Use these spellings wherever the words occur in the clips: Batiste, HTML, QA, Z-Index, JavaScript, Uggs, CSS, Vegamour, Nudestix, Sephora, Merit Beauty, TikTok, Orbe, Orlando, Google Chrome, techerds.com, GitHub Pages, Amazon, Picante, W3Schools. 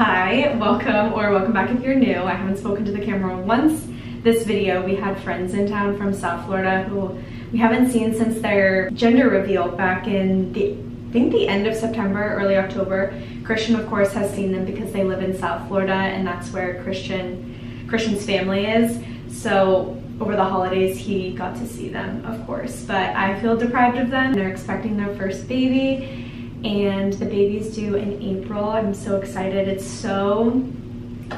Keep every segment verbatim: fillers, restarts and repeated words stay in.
Hi, welcome or welcome back if you're new. I haven't spoken to the camera once this video. We had friends in town from South Florida who we haven't seen since their gender reveal back in the, I think the end of September, early October. Christian, of course, has seen them because they live in South Florida and that's where Christian, Christian's family is. So over the holidays, he got to see them, of course, but I feel deprived of them. They're expecting their first baby. And the baby's due in April. I'm so excited. It's so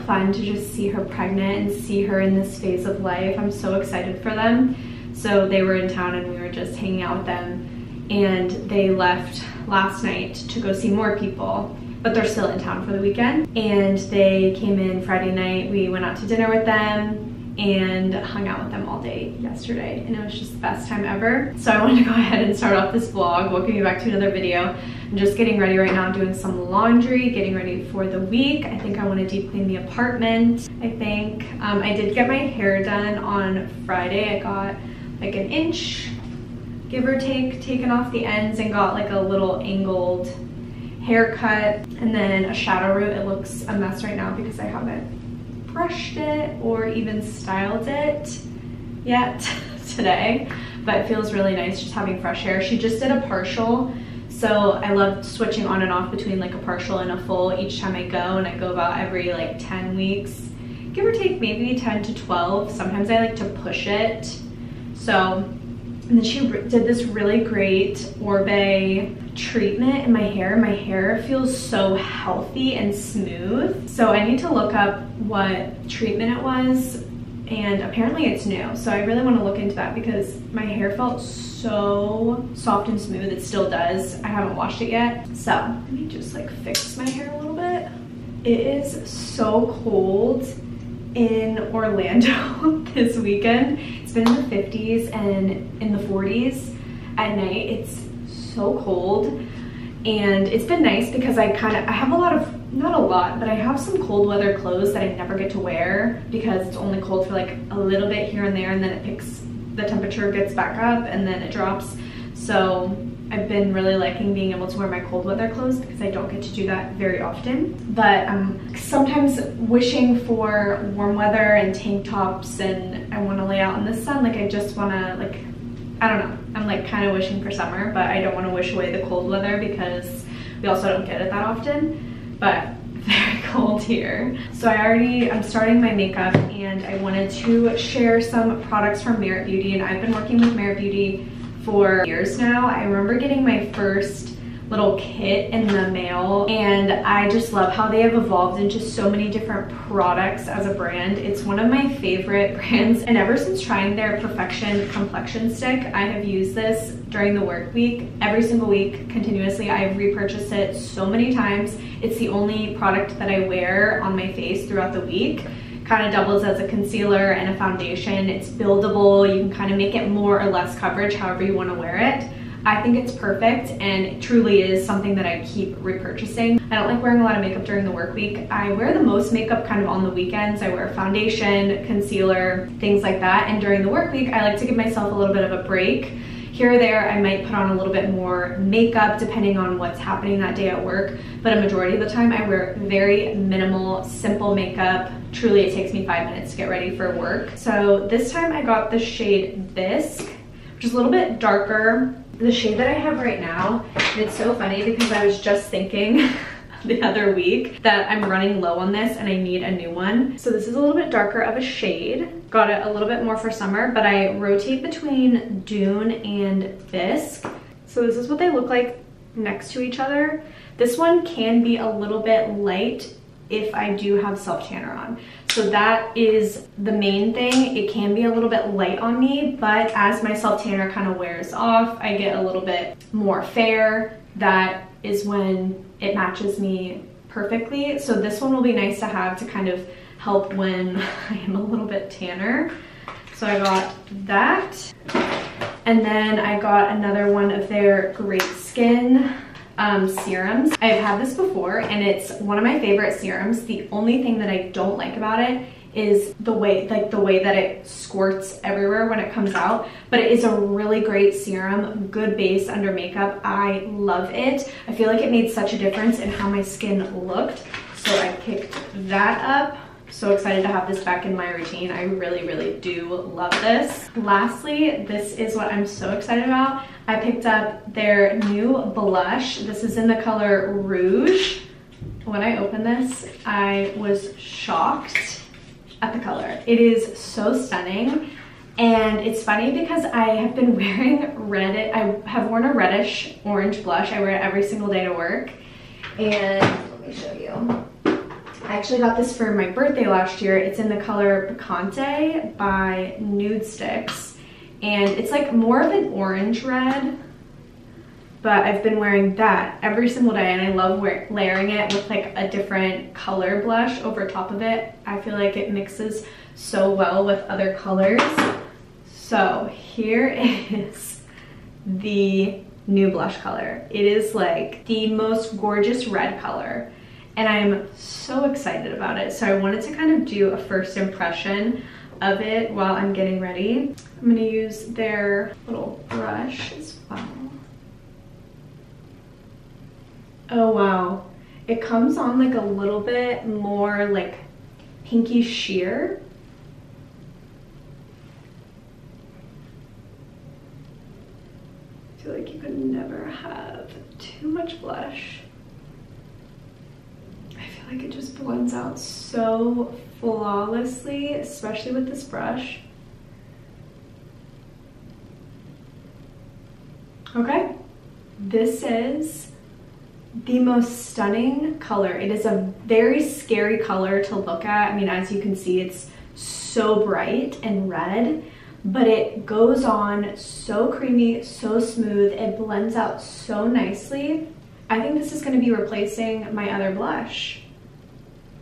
fun to just see her pregnant and see her in this phase of life. I'm so excited for them. So they were in town and we were just hanging out with them, and they left last night to go see more people, but they're still in town for the weekend. And they came in Friday night. We went out to dinner with them and hung out with them all day yesterday, and it was just the best time ever. So I wanted to go ahead and start off this vlog. Welcome you back to another video. I'm just getting ready right now. I'm doing some laundry, getting ready for the week. I think I want to deep clean the apartment. I think um, I did get my hair done on Friday. I got like an inch, give or take, taken off the ends and got like a little angled haircut and then a shadow root. It looks a mess right now because I haven't brushed it or even styled it yet today, but it feels really nice just having fresh hair. She just did a partial, so I love switching on and off between like a partial and a full each time I go, and I go about every like ten weeks, give or take, maybe ten to twelve. Sometimes I like to push it. So, and then she did this really great Orbe treatment in my hair. My hair feels so healthy and smooth. So I need to look up what treatment it was, and apparently it's new. So I really want to look into that because my hair felt so soft and smooth. It still does. I haven't washed it yet. So let me just like fix my hair a little bit. It is so cold in Orlando this weekend. It's been in the fifties and in the forties at night. It's so cold, and it's been nice because I kind of I have a lot of not a lot but I have some cold weather clothes that I never get to wear because it's only cold for like a little bit here and there, and then it picks the temperature gets back up and then it drops. So I've been really liking being able to wear my cold weather clothes because I don't get to do that very often, but I'm sometimes wishing for warm weather and tank tops, and I want to lay out in the sun. Like I just want to like I don't know. I'm like kind of wishing for summer, but I don't want to wish away the cold weather because we also don't get it that often, but very cold here. So I already, I'm starting my makeup, and I wanted to share some products from Merit Beauty, and I've been working with Merit Beauty for years now. I remember getting my first little kit in the mail, and I just love how they have evolved into so many different products as a brand. It's one of my favorite brands, and ever since trying their Perfection Complexion Stick, I have used this during the work week every single week continuously. I've repurchased it so many times. It's the only product that I wear on my face throughout the week. Kind of doubles as a concealer and a foundation. It's buildable. You can kind of make it more or less coverage however you want to wear it. I think it's perfect, and it truly is something that I keep repurchasing. I don't like wearing a lot of makeup during the work week. I wear the most makeup kind of on the weekends. I wear foundation, concealer, things like that. And during the work week, I like to give myself a little bit of a break. Here or there, I might put on a little bit more makeup depending on what's happening that day at work. But a majority of the time, I wear very minimal, simple makeup. Truly, it takes me five minutes to get ready for work. So this time I got the shade Bisque, which is a little bit darker. The shade that I have right now, and it's so funny because I was just thinking the other week that I'm running low on this and I need a new one. So this is a little bit darker of a shade. Got it a little bit more for summer, but I rotate between Dune and Bisque. So this is what they look like next to each other. This one can be a little bit light if I do have self-tanner on. So that is the main thing. It can be a little bit light on me, but as my self-tanner kind of wears off, I get a little bit more fair. That is when it matches me perfectly. So this one will be nice to have to kind of help when I am a little bit tanner. So I got that. And then I got another one of their Great Skin Um, serums. I've had this before, and it's one of my favorite serums. The only thing that I don't like about it is the way like the way that it squirts everywhere when it comes out, but it is a really great serum, good base under makeup. I love it. I feel like it made such a difference in how my skin looked. So so I picked that up. So excited to have this back in my routine. I really, really do love this. Lastly, this is what I'm so excited about. I picked up their new blush. This is in the color Rouge. When I opened this, I was shocked at the color. It is so stunning. And it's funny because I have been wearing red, I have worn a reddish orange blush. I wear it every single day to work. And let me show you. I actually got this for my birthday last year. It's in the color Picante by Nudestix. And it's like more of an orange red, but I've been wearing that every single day. And I love wear layering it with like a different color blush over top of it. I feel like it mixes so well with other colors. So here is the new blush color. It is like the most gorgeous red color. And I'm so excited about it. So I wanted to kind of do a first impression of it while I'm getting ready. I'm gonna use their little brush as well. Oh wow. It comes on like a little bit more like pinky sheer. I feel like you could never have too much blush. Like it just blends out so flawlessly, especially with this brush. Okay, this is the most stunning color. It is a very scary color to look at. I mean, as you can see, it's so bright and red, but it goes on so creamy, so smooth. It blends out so nicely. I think this is going to be replacing my other blush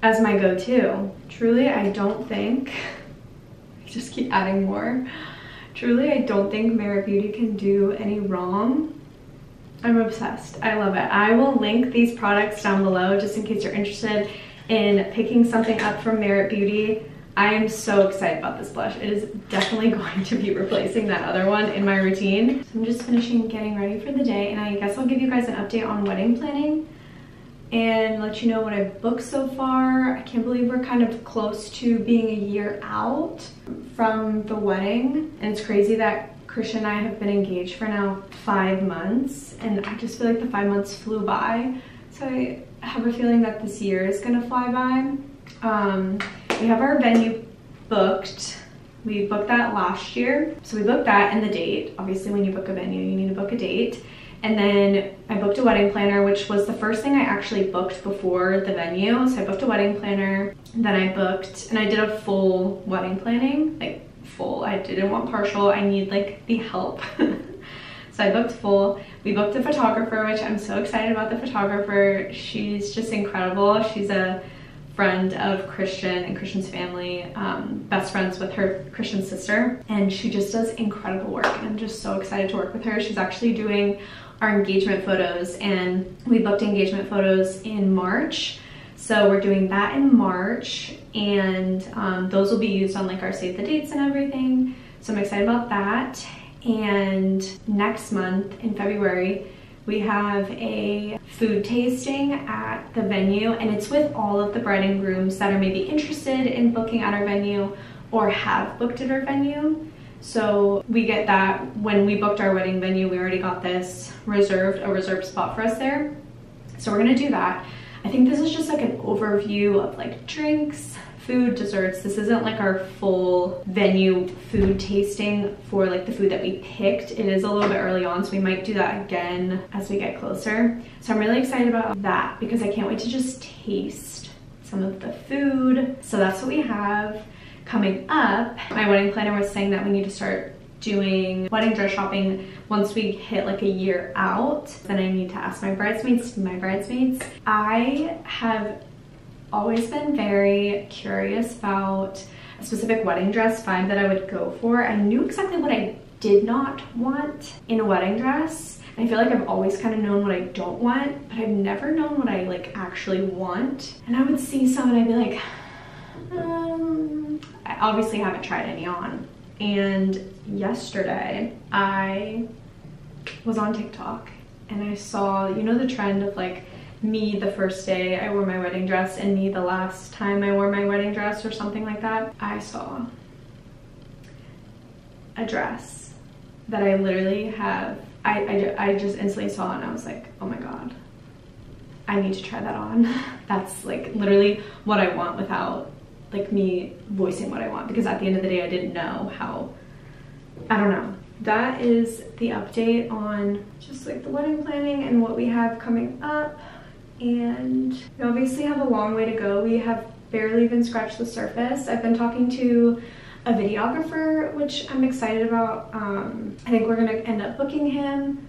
as my go-to. Truly, I don't think, I just keep adding more. Truly, I don't think Merit Beauty can do any wrong. I'm obsessed, I love it. I will link these products down below just in case you're interested in picking something up from Merit Beauty. I am so excited about this blush. It is definitely going to be replacing that other one in my routine. So I'm just finishing getting ready for the day, and I guess I'll give you guys an update on wedding planning and let you know what I've booked so far. I can't believe we're kind of close to being a year out from the wedding. And it's crazy that Christian and I have been engaged for now five months. And I just feel like the five months flew by. So I have a feeling that this year is gonna fly by. Um, we have our venue booked. We booked that last year. So we booked that and the date. Obviously when you book a venue, you need to book a date. And then I booked a wedding planner, which was the first thing I actually booked before the venue. So I booked a wedding planner, then I booked, and I did a full wedding planning, like full. I didn't want partial. I need like the help. So I booked full. We booked a photographer, which I'm so excited about the photographer. She's just incredible. She's a friend of Christian and Christian's family, um, best friends with her Christian's sister. And she just does incredible work. And I'm just so excited to work with her. She's actually doing our engagement photos, and we booked engagement photos in March. So we're doing that in March, and um, those will be used on like our save the dates and everything. So I'm excited about that. And next month in February, we have a food tasting at the venue, and it's with all of the bride and grooms that are maybe interested in booking at our venue or have booked at our venue. So we get that. When we booked our wedding venue, we already got this reserved, a reserved spot for us there. So we're gonna do that. I think this is just like an overview of like drinks, food, desserts. This isn't like our full venue food tasting for like the food that we picked. It is a little bit early on, so we might do that again as we get closer. So I'm really excited about that because I can't wait to just taste some of the food. So that's what we have coming up. My wedding planner was saying that we need to start doing wedding dress shopping once we hit like a year out. Then I need to ask my bridesmaids to be my bridesmaids. I have always been very curious about a specific wedding dress vibe that I would go for. I knew exactly what I did not want in a wedding dress. I feel like I've always kind of known what I don't want, but I've never known what I like actually want. And I would see some and I'd be like, um, I obviously haven't tried any on. And yesterday I was on TikTok and I saw, you know, the trend of like me the first day I wore my wedding dress and me the last time I wore my wedding dress or something like that, I saw a dress that I literally have, I, I, I just instantly saw and I was like, oh my God, I need to try that on. That's like literally what I want without like me voicing what I want, because at the end of the day I didn't know how, I don't know. That is the update on just like the wedding planning and what we have coming up. And we obviously have a long way to go. We have barely even scratched the surface. I've been talking to a videographer, which I'm excited about. Um, I think we're gonna end up booking him,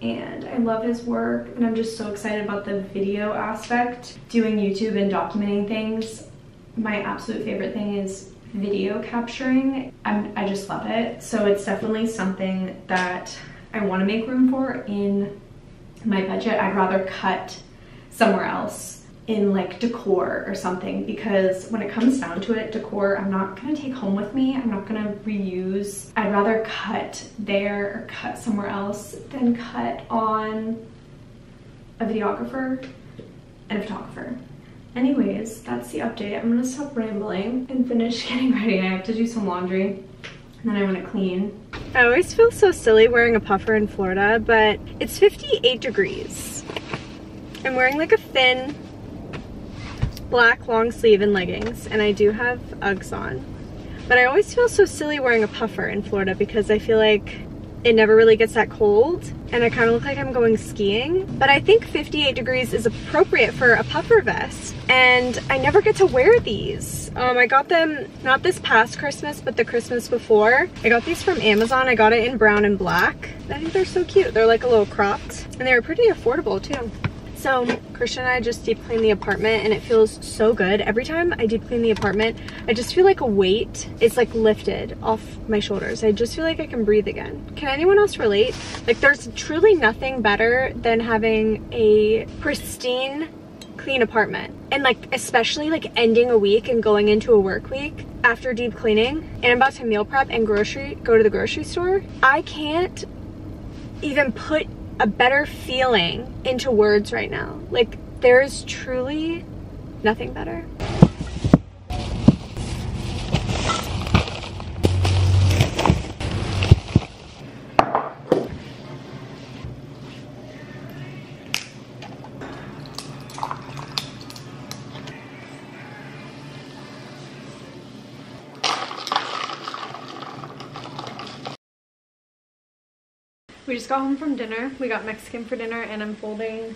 and I love his work, and I'm just so excited about the video aspect. Doing YouTube and documenting things, my absolute favorite thing is video capturing. I'm, I just love it. So it's definitely something that I want to make room for in my budget. I'd rather cut somewhere else in like decor or something, because when it comes down to it, decor, I'm not gonna take home with me. I'm not gonna reuse. I'd rather cut there or cut somewhere else than cut on a videographer and a photographer. Anyways, that's the update. I'm gonna stop rambling and finish getting ready. I have to do some laundry and then I wanna clean. I always feel so silly wearing a puffer in Florida, but it's fifty-eight degrees. I'm wearing like a thin black long sleeve and leggings, and I do have Uggs on. But I always feel so silly wearing a puffer in Florida because I feel like it never really gets that cold, and I kind of look like I'm going skiing. But I think fifty-eight degrees is appropriate for a puffer vest, and I never get to wear these. Um, I got them not this past Christmas, but the Christmas before. I got these from Amazon. I got it in brown and black. I think they're so cute. They're like a little cropped, and they were pretty affordable too. So Christian and I just deep cleaned the apartment, and it feels so good. Every time I deep clean the apartment, I just feel like a weight is like lifted off my shoulders. I just feel like I can breathe again. Can anyone else relate? Like, there's truly nothing better than having a pristine, clean apartment. And like, especially like ending a week and going into a work week after deep cleaning, and I'm about to meal prep and grocery, go to the grocery store. I can't even put a better feeling into words right now. Like, there is truly nothing better. We just got home from dinner. We got Mexican for dinner, and I'm folding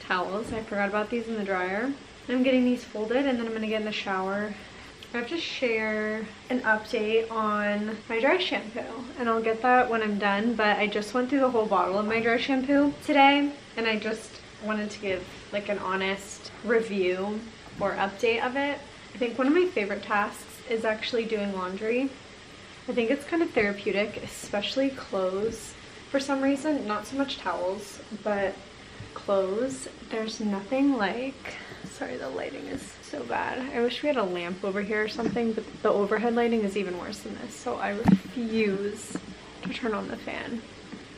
towels. I forgot about these in the dryer. I'm getting these folded, and then I'm gonna get in the shower. I have to share an update on my dry shampoo, and I'll get that when I'm done, but I just went through the whole bottle of my dry shampoo today, and I just wanted to give like an honest review or update of it. I think one of my favorite tasks is actually doing laundry. I think it's kind of therapeutic, especially clothes. For some reason, not so much towels, but clothes, there's nothing like, sorry, the lighting is so bad. I wish we had a lamp over here or something, but the overhead lighting is even worse than this, so I refuse to turn on the fan.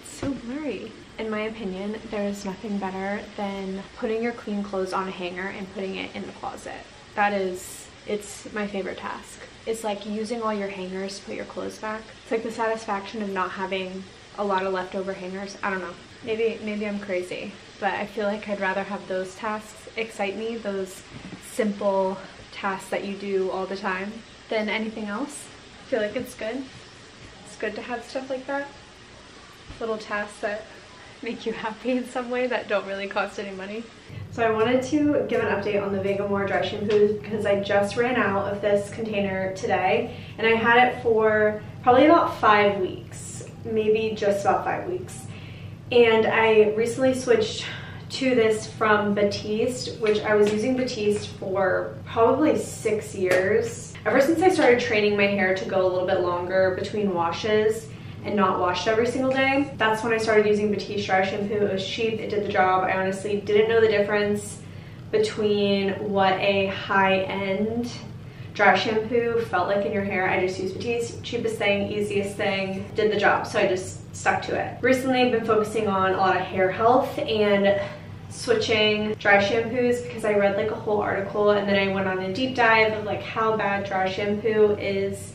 It's so blurry. In my opinion, there is nothing better than putting your clean clothes on a hanger and putting it in the closet. That is, it's my favorite task. It's like using all your hangers to put your clothes back. It's like the satisfaction of not having a lot of leftover hangers. I don't know, maybe maybe I'm crazy, but I feel like I'd rather have those tasks excite me, those simple tasks that you do all the time, than anything else. I feel like it's good. It's good to have stuff like that. Little tasks that make you happy in some way that don't really cost any money. So I wanted to give an update on the Vegamour dry shampoo because I just ran out of this container today, and I had it for probably about five weeks. Maybe just about five weeks. And I recently switched to this from Batiste, which I was using Batiste for probably six years. Ever since I started training my hair to go a little bit longer between washes and not washed every single day, that's when I started using Batiste dry shampoo. It was cheap, it did the job. I honestly didn't know the difference between what a high-end dry shampoo felt like in your hair. I just used Batiste, cheapest thing, easiest thing, did the job, so I just stuck to it. Recently I've been focusing on a lot of hair health and switching dry shampoos because I read like a whole article and then I went on a deep dive of like how bad dry shampoo is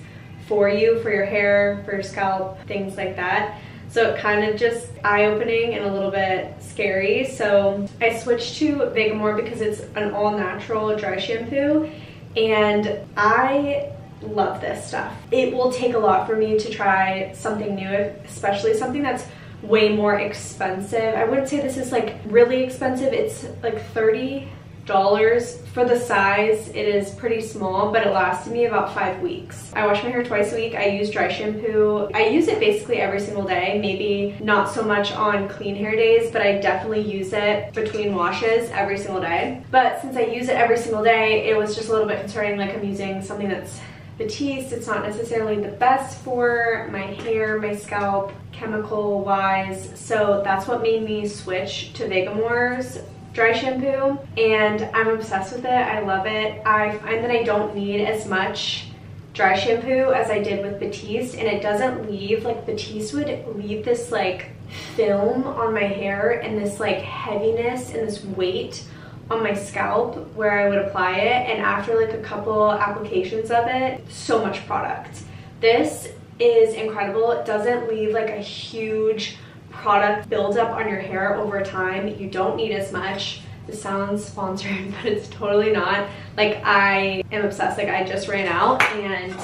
for you, for your hair, for your scalp, things like that. So it kind of just eye-opening and a little bit scary. So I switched to Vegamour because it's an all-natural dry shampoo and I love this stuff. It will take a lot for me to try something new, especially something that's way more expensive. I wouldn't say this is like really expensive. It's like thirty dollars for the size. It is pretty small, but it lasted me about five weeks. I wash my hair twice a week. I use dry shampoo. I use it basically every single day. Maybe not so much on clean hair days, but I definitely use it between washes every single day. But since I use it every single day, it was just a little bit concerning. Like I'm using something that's Batiste. It's not necessarily the best for my hair, my scalp, chemical wise. So that's what made me switch to Vegamour's dry shampoo, and I'm obsessed with it. I love it. I find that I don't need as much dry shampoo as I did with Batiste, and it doesn't leave, like Batiste would leave this like film on my hair and this like heaviness and this weight on my scalp where I would apply it, and after like a couple applications of it, so much product. This is incredible. It doesn't leave like a huge product buildup on your hair over time. You don't need as much. This sounds sponsored, but it's totally not. Like I am obsessed. Like I just ran out, and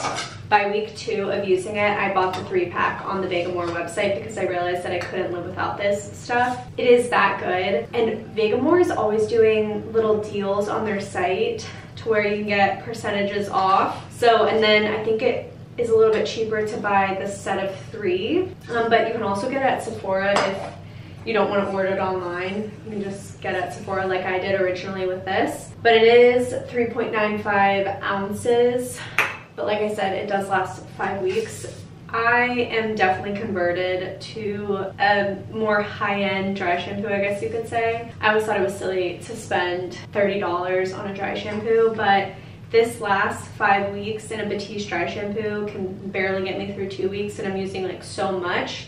by week two of using it, I bought the three pack on the Vegamour website because I realized that I couldn't live without this stuff. It is that good. And Vegamour is always doing little deals on their site to where you can get percentages off. So, and then I think it is a little bit cheaper to buy the set of three, um, but you can also get it at Sephora if you don't want to order it online. You can just get it at Sephora like I did originally with this. But it is three point nine five ounces. But like I said, it does last five weeks. I am definitely converted to a more high-end dry shampoo, I guess you could say. I always thought it was silly to spend thirty dollars on a dry shampoo, but this lasts five weeks and a Batiste dry shampoo can barely get me through two weeks and I'm using like so much.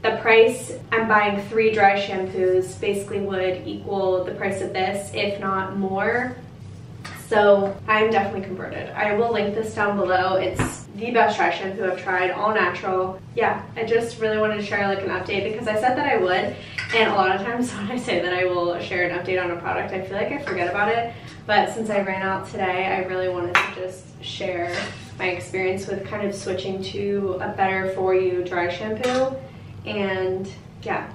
The price, I'm buying three dry shampoos, basically would equal the price of this, if not more. So I'm definitely converted. I will link this down below. It's the best dry shampoo I've tried, all natural. Yeah, I just really wanted to share like an update because I said that I would. And a lot of times when I say that I will share an update on a product, I feel like I forget about it. But since I ran out today, I really wanted to just share my experience with kind of switching to a better for you dry shampoo. And yeah.